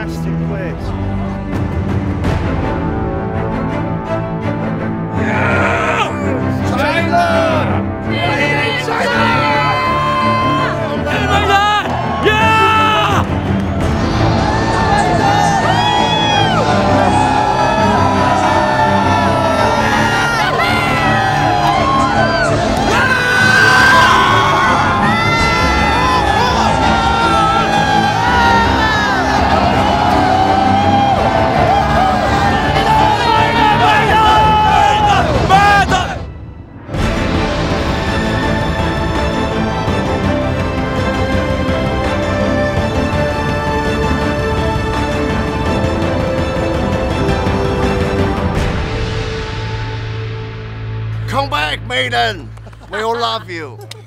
fantastic place. China! China! Come back, Maiden! We all love you.